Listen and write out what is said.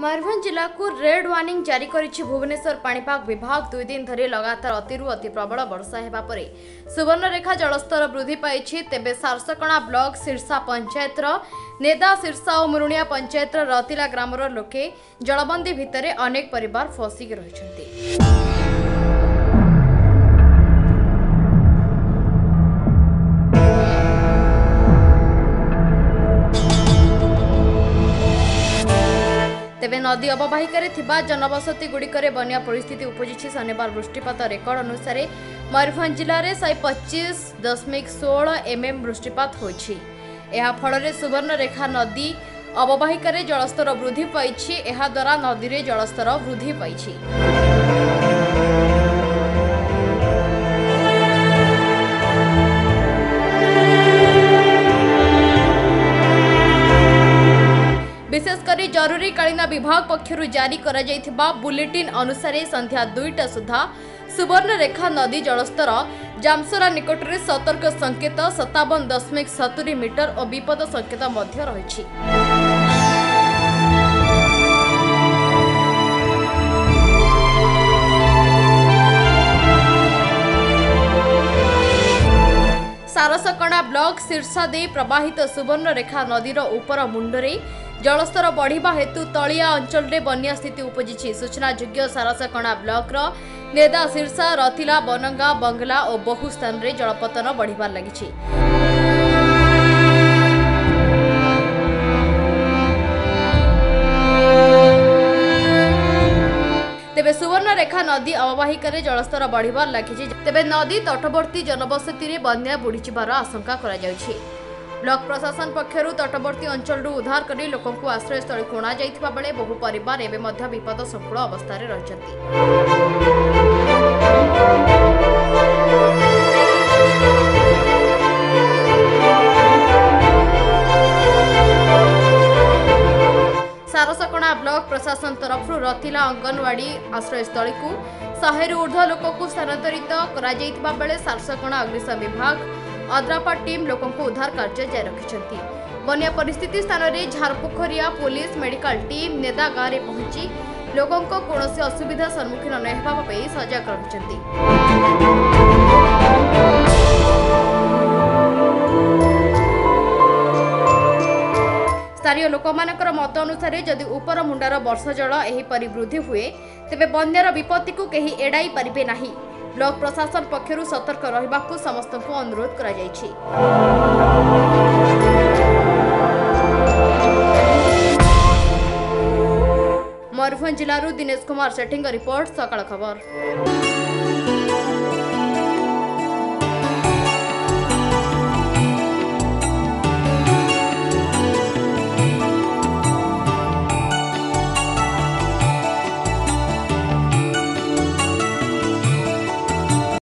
मयूरभंज जिला को red warning जारी करिछि भुवनेश्वर पाणीपाग विभाग। 2 दिन धरि लगातार अतिरु अति प्रबल वर्षा हेबा परे सुवर्णरेखा जलस्तर वृद्धि पाइछि। तेबे सारसकणा ब्लॉक सिरसा पंचायतर नेदा सिरसा और मुरुणिया पंचायतर रतिला ग्रामर लोके जलबंदी भितरे अनेक परिवार फसिक रहिछन्ति। तेबे नदी अववाहिकार जनबसती गुड़िकर बनिया परिस्थिति उपजी। शनिवार वृष्टिपात रेकर्ड अनुसार मयूरभंज जिले में 125.16 mm वृष्टिपात होछि। एहा फळरे सुवर्णरेखा नदी अववाहिकार जलस्तर वृद्धि पाइछि। एहा द्वारा नदी रे जलस्तर वृद्धि पाइछि। विशेषकर जरूरीकालीन विभाग पक्षरु जारी करा जाइथिबा बुलेटिन अनुसार संध्या 2टा सुधा सुवर्णरेखा नदी जलस्तर जामसरा निकटरे सतर्क संकेत 57.70 मीटर और विपद संकेत मध्य रहिछि। सारसकणा ब्लॉक सिरसा दे प्रवाहित सुवर्णरेखा नदीर उपर मुंडरे जलस्तर बढ़िबा हेतु तलिया अंचल रे बनिया स्थिति उपजी। सूचना योग्य सारसकणा ब्लॉक रो नेदा सिरसा रतिला बनंगा बंगला और बहु स्थान रे जलपतन बढ़िबा लागिछि। तेबे सुवर्णरेखा नदी अववाहिकार जलस्तर बढ़िबा लागिछि। तेबे नदी तटवर्ती जनबसती रे बन्या बुड़ीजिबार आशंका करा जाउछि। ब्लॉक प्रशासन पक्षरु तटवर्ती अंचल उद्धार करी लोकों को आश्रयस्थल कोणा जाइथिबा बेले बहु परिवार एबे मध्य विपद संकुल अवस्था रे रहछंती। सारसकणा ब्लॉक प्रशासन तरफ रतिला अंगनवाड़ी आश्रयस्थल को 100 ऊर्ध लोक को स्थानांतरित करा बेले सारसकणा अग्निशम विभाग अद्रापा टीम लोकों को उद्धार कार्य जारी रखिछंती। बनिया परिस्थिति स्थान रे झारपोखरिया पुलिस मेडिकल टीम नेदा गाँव में पहुंची लोकों को कौनसी असुविधा सम्मुखीन न होबा पई सजग रखिछंती। स्थानीय लोकमानकर मत अनुसार जदि उपर मुंडार वर्षा जल एहीपरि वृद्धि हुए तेबे बन्यार विपत्ति को केही एड़ाई पारिबे नाही। ब्लॉक प्रशासन पक्षरु सतर्क रहिबाकु समस्तंकु अनुरोध करा जाइछि। मयूरभंज जिल्लारु दिनेश कुमार सेठींग रिपोर्ट, सकल खबर।